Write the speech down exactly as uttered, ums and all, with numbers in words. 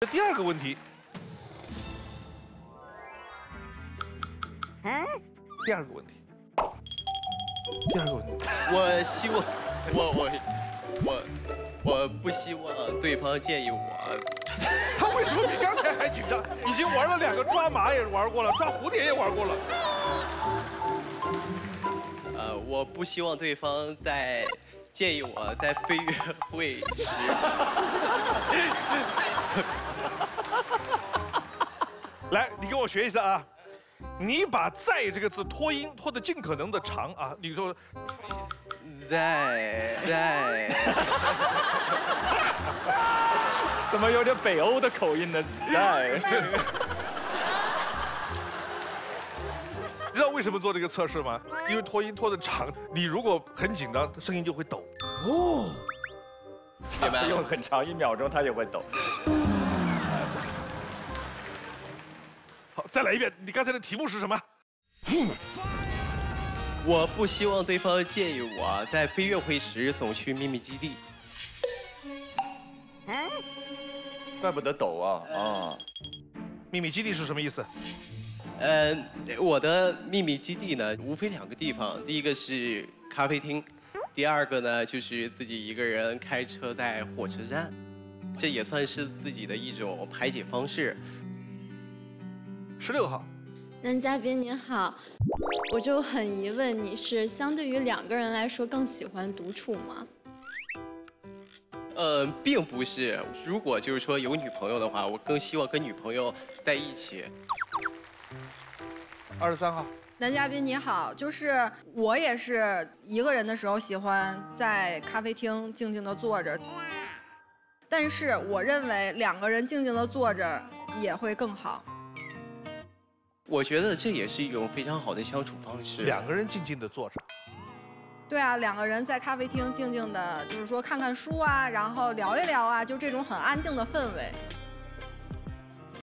这第二个问题，嗯，第二个问题，第二个问题，我希望，我我我我不希望对方建议我。他为什么比刚才还紧张？已经玩了两个，抓马也玩过了，抓蝴蝶也玩过了。呃，我不希望对方在。 建议我在非约会时，来，你跟我学一下啊！你把“在”这个字拖音拖得尽可能的长啊！你说在在，怎么有点北欧的口音呢？在。你知道为什么做这个测试吗？因为拖音拖得长，你如果很紧张，声音就会抖。哦，明白。用很长一秒钟，它也会抖。好，再来一遍。你刚才的题目是什么？我不希望对方建议我在飞跃会时总去秘密基地。嗯，怪不得抖啊啊！秘密基地是什么意思？ 呃，我的秘密基地呢，无非两个地方，第一个是咖啡厅，第二个呢就是自己一个人开车在火车站，这也算是自己的一种排解方式。十六号，男嘉宾您好，我就很疑问，你是相对于两个人来说更喜欢独处吗？ 呃，并不是。如果就是说有女朋友的话，我更希望跟女朋友在一起。二十三号，男嘉宾你好，就是我也是一个人的时候喜欢在咖啡厅静静的坐着，但是我认为两个人静静的坐着也会更好。我觉得这也是一种非常好的相处方式。两个人静静的坐着。 对啊，两个人在咖啡厅静静的，就是说看看书啊，然后聊一聊啊，就这种很安静的氛围。